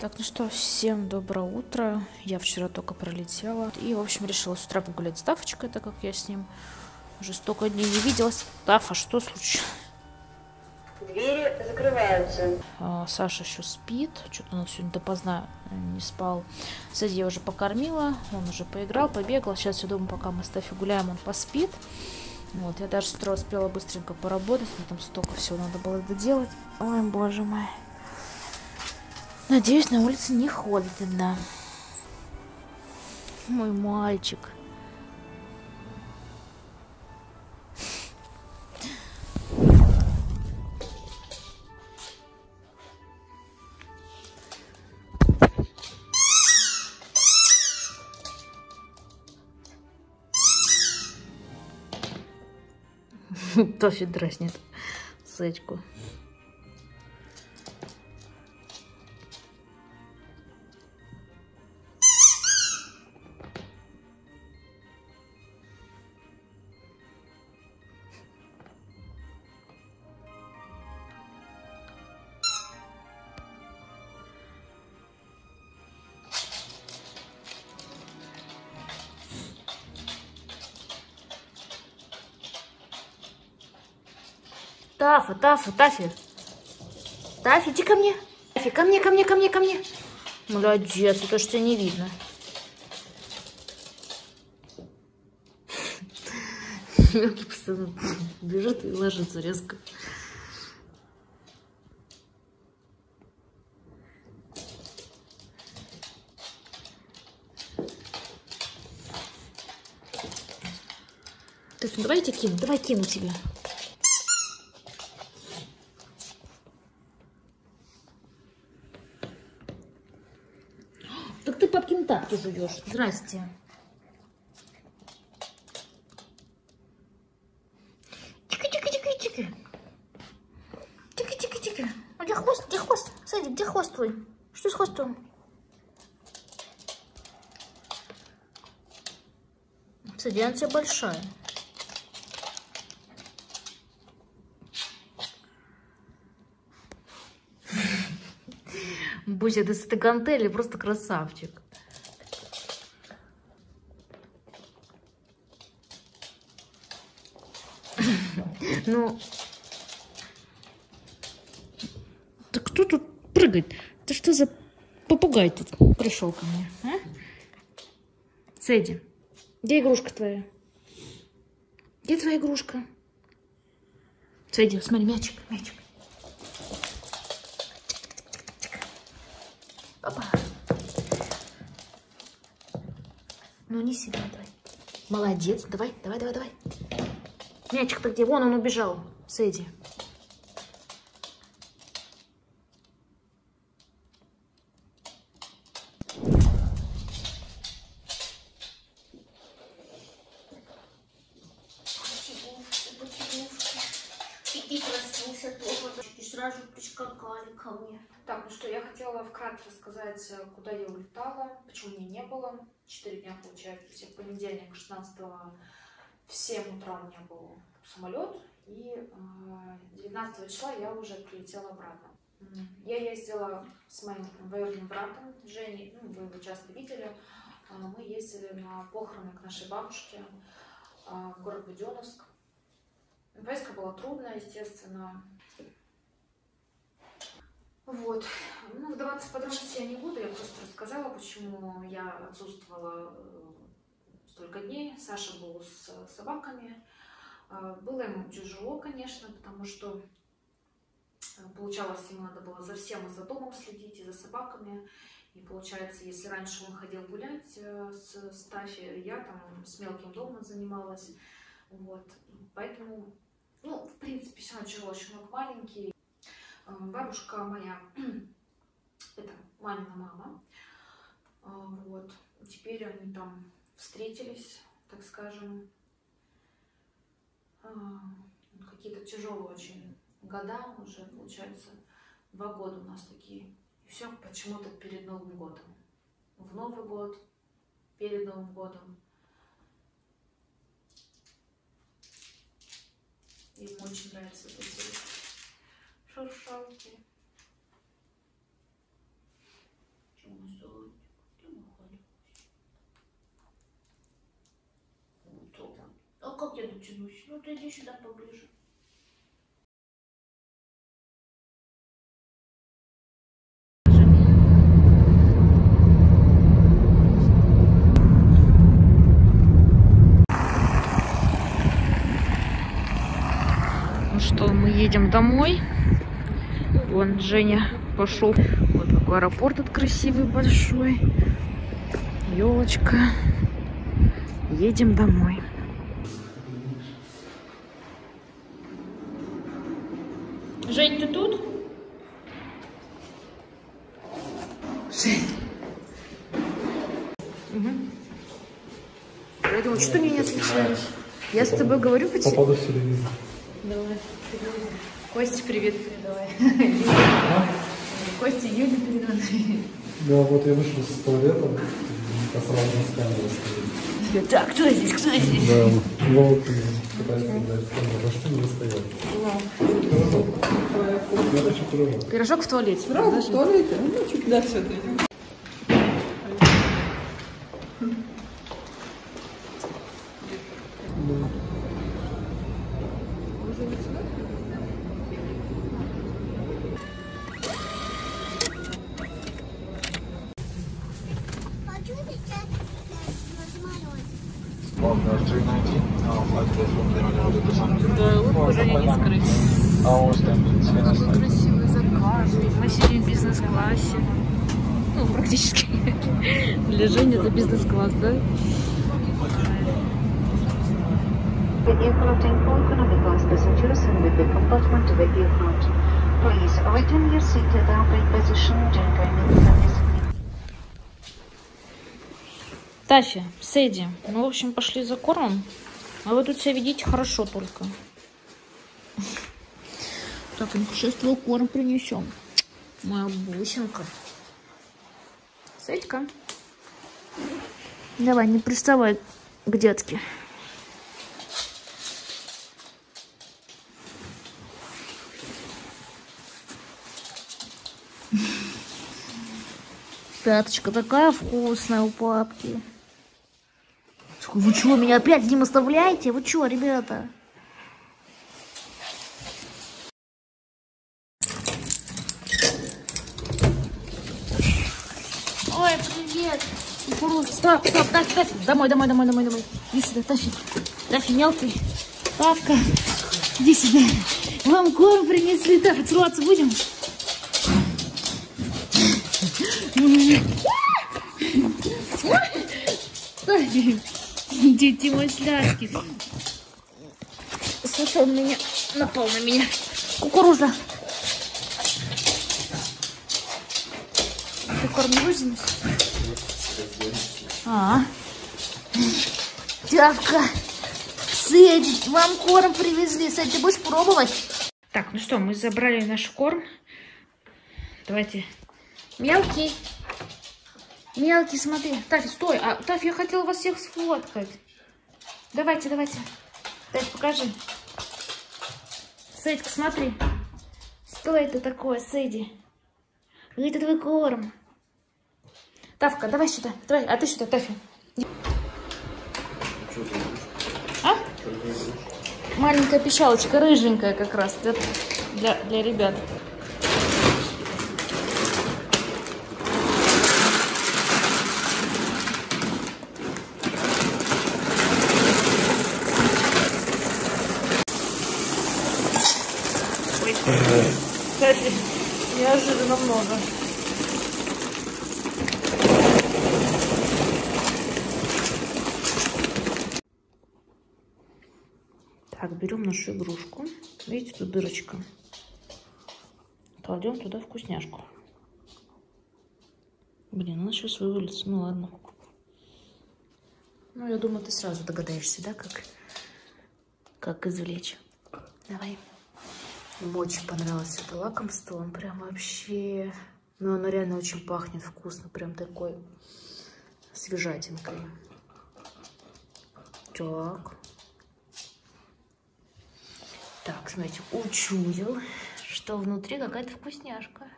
Так, ну что, всем доброе утро. Я вчера только пролетела. И, в общем, решила с утра погулять с Таффочкой, так как я с ним уже столько дней не виделась. Таффа, что случилось? Двери закрываются. Саша еще спит. Что-то он сегодня допоздна не спал. Сэдди я уже покормила. Он уже поиграл, побегал. Сейчас все дома, пока мы с Таффи гуляем, он поспит. Вот, я даже с утра успела быстренько поработать. Мне там столько всего надо было доделать. Ой, боже мой. Надеюсь, на улице не холодно. Мой мальчик. Таффи дразнит Сэдьку. Таффа, Таффа, Таффи. Таффи, иди ко мне. Таффи, ко мне. Молодец, это что не видно. Мелкий постоянно бежит и ложится резко. Так, ну давай я тебя кину, давай кину тебя. Так ты папкин тапки жуешь. Здрасте. Тика-тика-тика-тика. Тика-тика-тика. А где хвост? Где хвост? Смотри, где хвост твой? Что с хвостом? Смотри, она у тебя большая. Буся, ты с этой гантели просто красавчик. Ну, так кто тут прыгает? Ты что за попугай тут пришел ко мне, а? Сэдди, где игрушка твоя? Где твоя игрушка? Сэдди, смотри, мячик, мячик. Опа. Ну не себя, давай. Молодец, давай. Мячик-то где? Вон он убежал, Сэдди. И проснулся тоже. И сразу прискакали ко мне. Так, ну что, я хотела вкратце рассказать, куда я улетала, почему меня не было. 4 дня, получается. В понедельник, 16-го, в 7 утра у меня был самолет. И 19 числа я уже прилетела обратно. Я ездила с моим двоюродным братом Женей. Ну, вы его часто видели. Мы ездили на похороны к нашей бабушке в город Бедоновск. Поездка была трудная, естественно. Вот. Ну, вдаваться в подробности я не буду. Я просто рассказала, почему я отсутствовала столько дней. Саша был с собаками. Было ему тяжело, конечно, потому что получалось, ему надо было за всем, и за домом следить, и за собаками. И получается, если раньше он ходил гулять с Таффи, я там с мелким домом занималась. Вот, поэтому, ну, в принципе, все началось, щенок маленький. Бабушка моя, это мамина мама, вот, теперь они там встретились, так скажем, какие-то тяжелые очень года, уже, получается, 2 года у нас такие. И все почему-то перед Новым годом, в Новый год, перед Новым годом. Ему очень нравятся эти шуршалки. дотянусь. Ну ты иди сюда поближе. Ну что, мы едем домой. Вон Женя пошел. Вот такой аэропорт этот красивый, большой. Елочка. Едем домой. Жень, ты тут? Жень. Угу. Я думаю, что ты меня не отвечаешь? Я с тобой говорю по телевизору. Давай. Костя, привет передавай. Костя, Юля, передавай. Да, вот я вышел с туалета. Сразу с камерой. Так, кто здесь, кто здесь? Да, вот пытаюсь дать камеру. За что не достает? Пирожок. Пирожок в туалете. Пирожок в туалете? Ну, чуть дальше отойдем. Красивые заказы. Мы сидим в бизнес-классе. Ну, практически. Для Жени это бизнес-класс, да? Таффи, Сэдди, ну, в общем, пошли за кормом. А вы тут себя ведите хорошо только. Так, им сейчас твой корм принесем. Моя бусинка. Сэдька. Давай, не приставай к детке. Пяточка такая вкусная у папки. Вы чего, меня опять с ним оставляете? Вы чего, ребята? Ой, привет! Стоп, стоп, Таффи, Таффи! Домой, домой, домой, домой, домой! Иди сюда, Таффи! Таффи, мелкий! Папка! Иди сюда! Вам корм принесли, Таффи, целоваться будем? Таффи! Дети мой сладкий! Саша, он меня напал на меня! Кукуруза! Корм грузинец. Тявка, Сэдди, вам корм привезли. Сэдди, ты будешь пробовать? Так, ну что, мы забрали наш корм. Давайте. Мелкий. Мелкий, смотри. Таффи, стой. А, Таффи, я хотела вас всех сфоткать. Давайте, давайте. Таффи, покажи. Сэдька, смотри. Что это такое, Сэдди? Это твой корм. Тафка, давай сюда. Давай, а ты сюда, Таффи. А? Маленькая пищалочка, рыженькая как раз для ребят. Таффи, неожиданно много. Так, берем нашу игрушку. Видите, тут дырочка. Кладем туда вкусняшку. Блин, она сейчас вывалится. Ну ладно. Ну, я думаю, ты сразу догадаешься, да, как извлечь. Давай. Ему очень понравилось это лакомство. Он прям вообще... Ну, оно реально очень пахнет вкусно. Прям такой свежатинкой. Так... Так, смотрите, учуял, что внутри какая-то вкусняшка.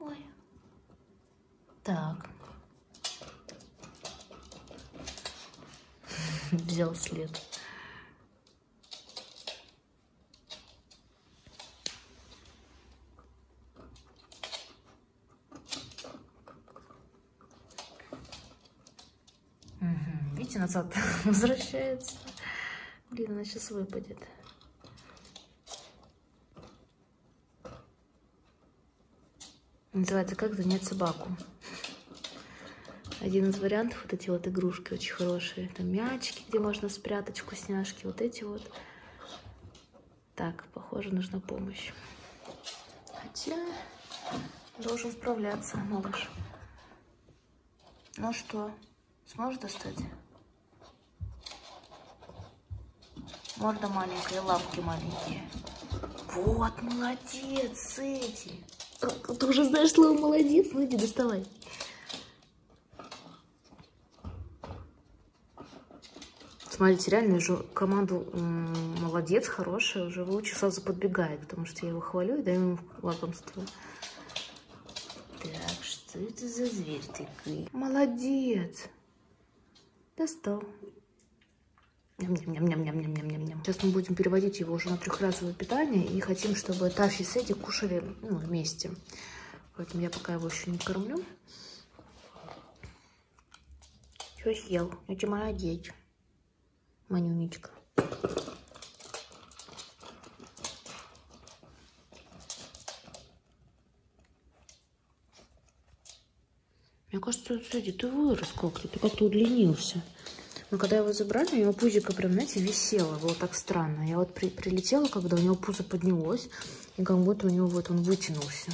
Ой. Так. взял след. Видите, назад возвращается. Блин, она сейчас выпадет. Называется «Как занять собаку». Один из вариантов, вот эти вот игрушки очень хорошие. Там мячики, где можно спрятать вкусняшки, вот эти вот. Так, похоже, нужна помощь. Хотя должен справляться малыш. Ну что, сможешь достать? Морда маленькая, лапки маленькие. Вот, молодец, Сэдди. Ты уже знаешь слово «молодец», ну иди доставай. Смотрите, реально уже команду «молодец», «хорошая» уже лучше сразу подбегает, потому что я его хвалю и даю ему лакомство. Так, что это за зверь такой? Молодец! Достал. Ням-ням-ням-ням-ням-ням-ням. Сейчас мы будем переводить его уже на трехразовое питание и хотим, чтобы Таффи и Сэдди кушали, ну, вместе. Поэтому я пока его еще не кормлю. Все съел. Я тебе молодец. Манюнечка. Мне кажется, Сэдди, ты вырос как-то, ты как-то удлинился. Но когда его забрали, у него пузико прям, знаете, висело, было так странно. Я вот прилетела, когда у него пузо поднялось, и как будто у него вот он вытянулся.